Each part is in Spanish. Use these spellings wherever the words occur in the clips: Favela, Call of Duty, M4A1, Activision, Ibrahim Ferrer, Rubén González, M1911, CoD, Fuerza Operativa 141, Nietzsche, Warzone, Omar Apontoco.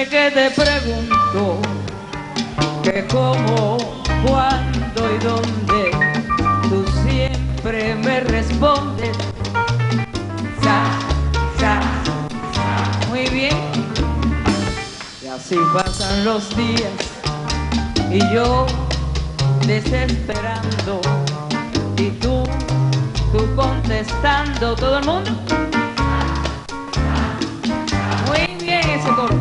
Dime que te pregunto, que cómo, cuándo y dónde, tú siempre me respondes. Sa, sa, sa. Muy bien. Y así pasan los días y yo desesperando y tú contestando. ¿Todo el mundo? Muy bien ese coro.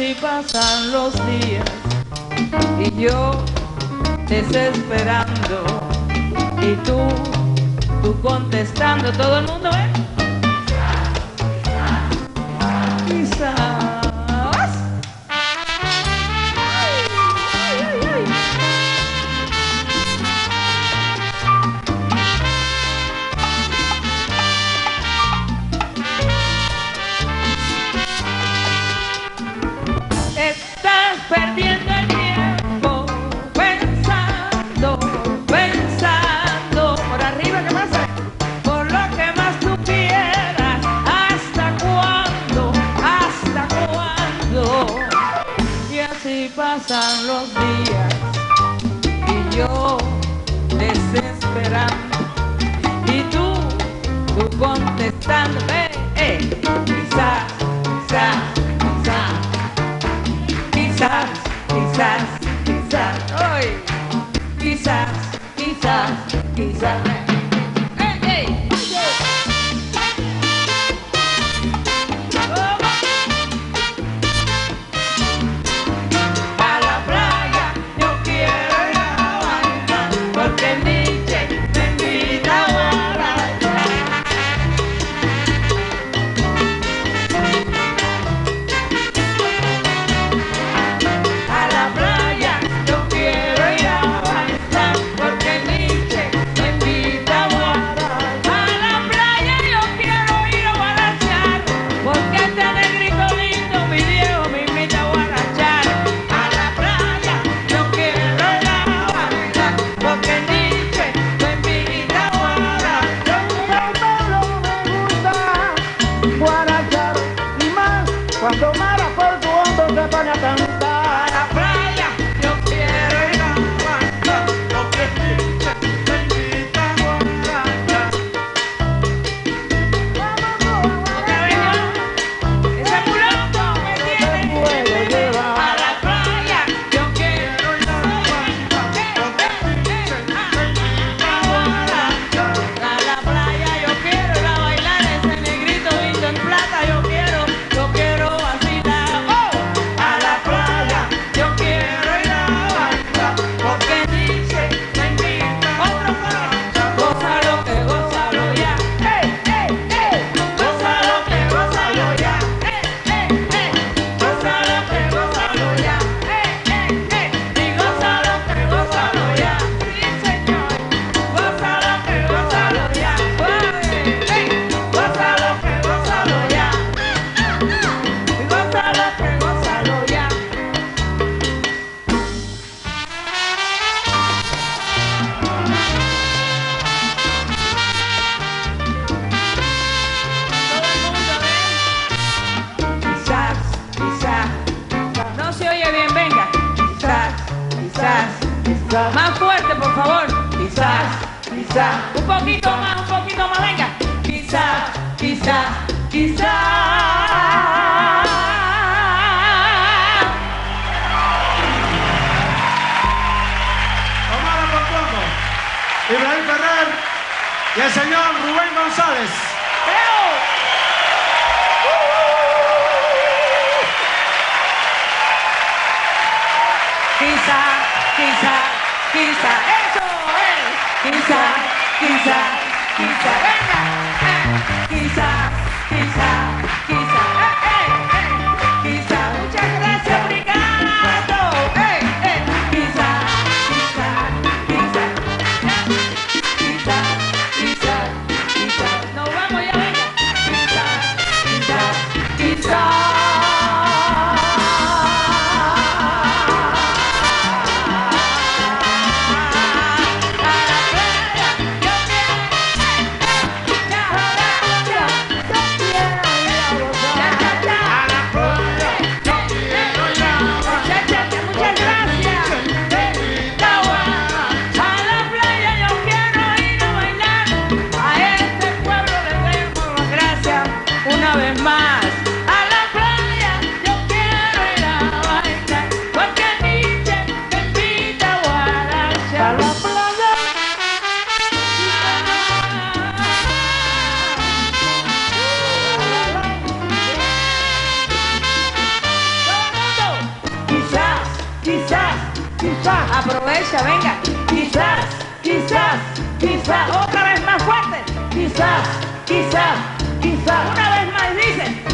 Y pasan los días y yo desesperando y tú contestando. Todo el mundo, ¿eh? Quizás. Ay, ay, ay. Estás perdiendo el tiempo pensando, pensando. Por arriba, ¿qué pasa? Por lo que más tú quieras. ¿Hasta cuándo? ¿Hasta cuándo? Y así pasan los días y yo desesperando y tú contestando. Quizás, quizás. Quizás, quizás, quizás, hoy. Quizás, quizás, quizás. ¡Ey, ey! A la playa yo quiero ir a bailar porque Nietzsche me invita a bailar. Más fuerte, por favor. Quizás, quizás. Un poquito más, venga. Quizás, quizás, quizás. Omar Apontoco, Ibrahim Ferrer y el señor Rubén González. Quizás, quizás. Quizá, eso es. Quizá, quizá, quizá, venga. Quizá, quizá, quizá, quizá. Muchas gracias, obrigado. Quizá, quizá, quizá, quizá, quizá, quizá. Nos vamos ya, venga. Quizá, quizá, quizá. quizás, aprovecha, venga, quizás, quizás, quizás, otra vez más fuerte, quizás, quizás, quizás, una vez más, dice.